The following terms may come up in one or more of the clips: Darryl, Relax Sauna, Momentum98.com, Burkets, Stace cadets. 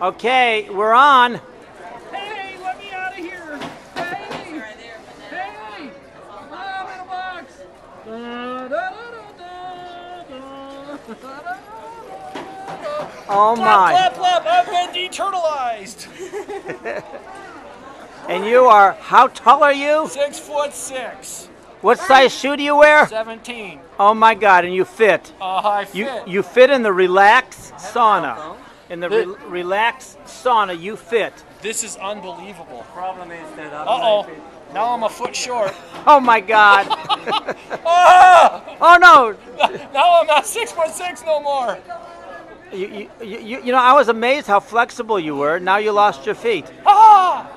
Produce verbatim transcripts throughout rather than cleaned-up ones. Okay, we're on. Hey, let me out of here. Hey, hey, I'm in a box. Oh my. Blop, blop, blop. I've been de-turtleized. And you are, how tall are you? Six foot six. What size shoe do you wear? seventeen. Oh my God, and you fit. Uh, I fit. You, you fit in the Relax Sauna. In the re Relax Sauna, you fit. This is unbelievable. Problem is that I'm Uh-oh. Now I'm a foot short. Oh my God. Oh! Oh no. Now I'm not six foot six no more. You, you, you, you know, I was amazed how flexible you were. Now you lost your feet. Ah!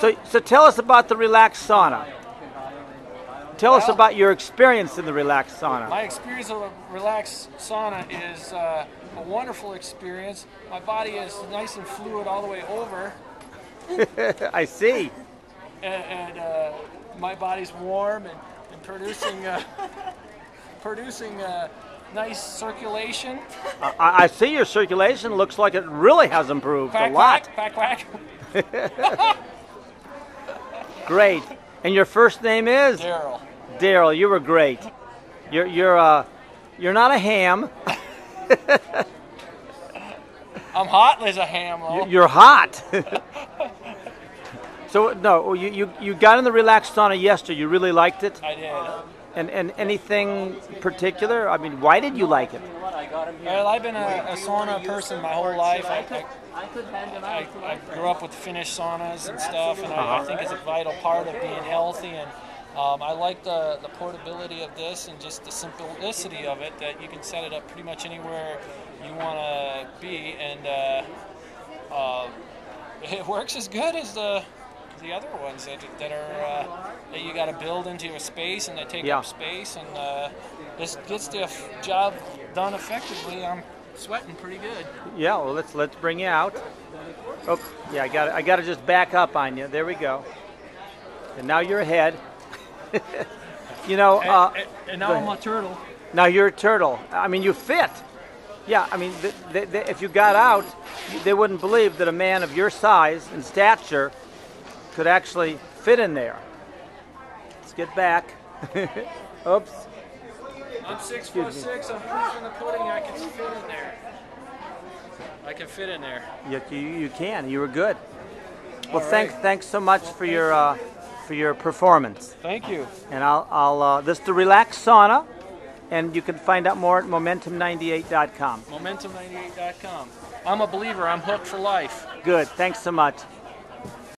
so, so tell us about the Relax Sauna. Tell well, us about your experience in the Relax Sauna. My experience of the Relax Sauna is uh, a wonderful experience. My body is nice and fluid all the way over. I see. And, and uh, my body's warm and, and producing uh, producing uh, nice circulation. I, I see your circulation looks like it really has improved quack, a lot. Quack, quack, quack. Great. And your first name is? Darryl. Darryl, you were great. You're you're uh you're not a ham. I'm hot as a ham though. You're hot. So no, you, you you got in the Relax Sauna yesterday. You really liked it? I did. And and anything particular? I mean, why did you like it? Well, I've been a, a sauna person my whole life. I, I, I, I grew up with Finnish saunas and stuff, and I, I think it's a vital part of being healthy. And um, I like the, the portability of this and just the simplicity of it, that you can set it up pretty much anywhere you want to be. And uh, uh, it works as good as the the other ones that, that are uh, that you got to build into a space, and they take yeah. up space, and uh, this gets the job done effectively. I'm sweating pretty good. Yeah, well, let's let's bring you out. Oh, yeah, I got I got to just back up on you. There we go. And now you're ahead. You know. And, uh, and now I'm a turtle. Now you're a turtle. I mean, you fit. Yeah, I mean, they, they, they, if you got out, they wouldn't believe that a man of your size and stature could actually fit in there. Let's get back. Oops. I'm six foot six. I'm proof in the pudding. I can fit in there. I can fit in there. You, you, you can. You were good. Well, right. thanks thanks so much well, for your uh, for your performance. Thank you. And I'll I'll uh, this is the Relax Sauna, and you can find out more at Momentum ninety-eight dot com. Momentum ninety-eight dot com. I'm a believer. I'm hooked for life. Good. Thanks so much.